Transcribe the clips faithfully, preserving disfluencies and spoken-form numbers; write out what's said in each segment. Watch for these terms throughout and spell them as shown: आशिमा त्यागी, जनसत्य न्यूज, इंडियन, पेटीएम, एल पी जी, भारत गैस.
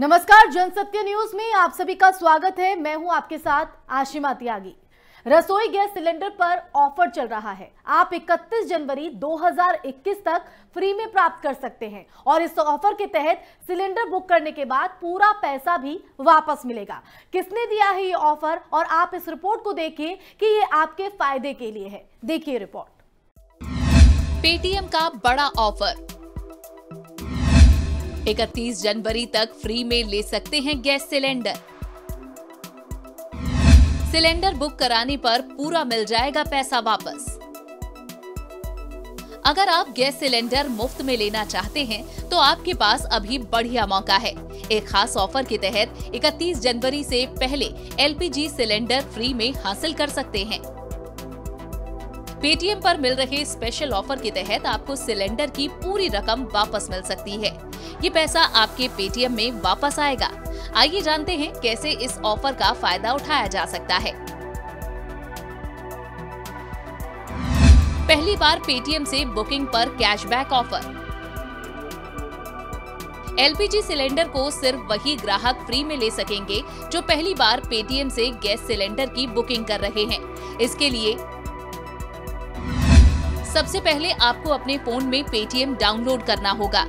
नमस्कार, जनसत्य न्यूज में आप सभी का स्वागत है। मैं हूं आपके साथ आशिमा त्यागी। रसोई गैस सिलेंडर पर ऑफर चल रहा है। आप इकतीस जनवरी दो हज़ार इक्कीस तक फ्री में प्राप्त कर सकते हैं और इस ऑफर के तहत सिलेंडर बुक करने के बाद पूरा पैसा भी वापस मिलेगा। किसने दिया है ये ऑफर और आप इस रिपोर्ट को देखिए कि ये आपके फायदे के लिए है। देखिए रिपोर्ट। पेटीएम का बड़ा ऑफर, इकतीस जनवरी तक फ्री में ले सकते हैं गैस सिलेंडर। सिलेंडर बुक कराने पर पूरा मिल जाएगा पैसा वापस। अगर आप गैस सिलेंडर मुफ्त में लेना चाहते हैं तो आपके पास अभी बढ़िया मौका है। एक खास ऑफर के तहत इकतीस जनवरी से पहले एल पी जी cylinder free में हासिल कर सकते हैं। पेटीएम पर मिल रहे स्पेशल ऑफर के तहत आपको सिलेंडर की पूरी रकम वापस मिल सकती है। ये पैसा आपके पेटीएम में वापस आएगा। आइए जानते हैं कैसे इस ऑफर का फायदा उठाया जा सकता है। पहली बार पेटीएम से बुकिंग पर cashback offer. एल पी जी cylinder को सिर्फ वही ग्राहक फ्री में ले सकेंगे जो पहली बार पेटीएम से गैस सिलेंडर की बुकिंग कर रहे हैं। इसके लिए सबसे पहले आपको अपने फोन में पेटीएम डाउनलोड करना होगा।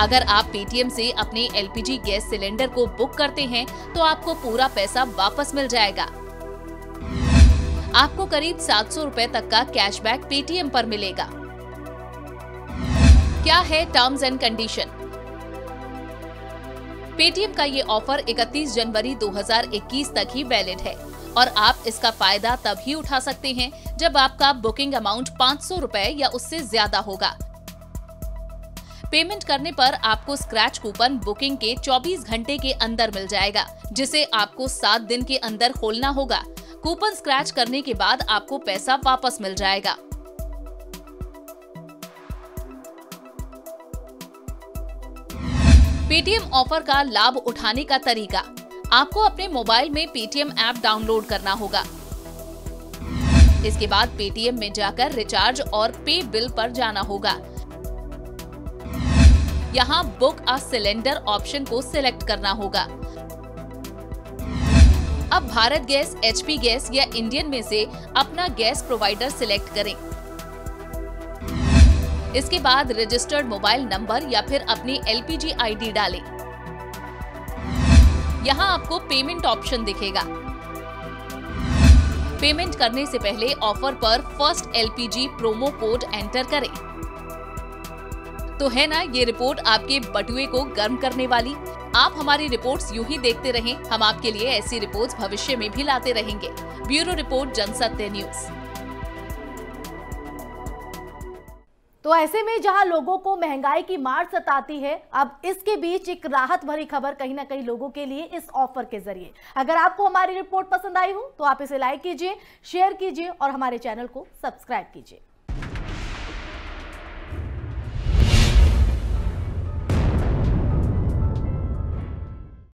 अगर आप पेटीएम से अपने एल पी जी gas cylinder को बुक करते हैं तो आपको पूरा पैसा वापस मिल जाएगा। आपको करीब सात सौ रुपए तक का कैशबैक पेटीएम पर मिलेगा। क्या है टर्म्स एंड कंडीशन? पेटीएम का ये ऑफर इकतीस जनवरी दो हज़ार इक्कीस तक ही वैलिड है और आप इसका फायदा तब ही उठा सकते हैं जब आपका बुकिंग अमाउंट पाँच सौ रुपए या उससे ज्यादा होगा। पेमेंट करने पर आपको स्क्रैच कूपन बुकिंग के चौबीस घंटे के अंदर मिल जाएगा, जिसे आपको सात दिन के अंदर खोलना होगा। कूपन स्क्रैच करने के बाद आपको पैसा वापस मिल जाएगा। पेटीएम ऑफर का लाभ उठाने का तरीका, आपको अपने मोबाइल में पेटीएम ऐप डाउनलोड करना होगा। इसके बाद पेटीएम में जाकर रिचार्ज और पे बिल पर जाना होगा। यहाँ बुक अ सिलेंडर ऑप्शन को सिलेक्ट करना होगा। अब भारत गैस, H P gas या इंडियन में से अपना गैस प्रोवाइडर सिलेक्ट करें। इसके बाद रजिस्टर्ड मोबाइल नंबर या फिर अपनी एल पी जी I D डालें। यहाँ आपको पेमेंट ऑप्शन दिखेगा। पेमेंट करने से पहले ऑफर पर first एल पी जी promo code enter करें। तो है ना ये रिपोर्ट आपके बटुए को गर्म करने वाली। आप हमारी रिपोर्ट्स यूं ही देखते रहें, हम आपके लिए ऐसी रिपोर्ट्स भविष्य में भी लाते रहेंगे। Bureau report, जनसत्य न्यूज। तो ऐसे में जहां लोगों को महंगाई की मार सताती है, अब इसके बीच एक राहत भरी खबर कहीं ना कहीं लोगों के लिए इस ऑफर के जरिए। अगर आपको हमारी रिपोर्ट पसंद आई हो तो आप इसे लाइक कीजिए, शेयर कीजिए और हमारे चैनल को सब्सक्राइब कीजिए।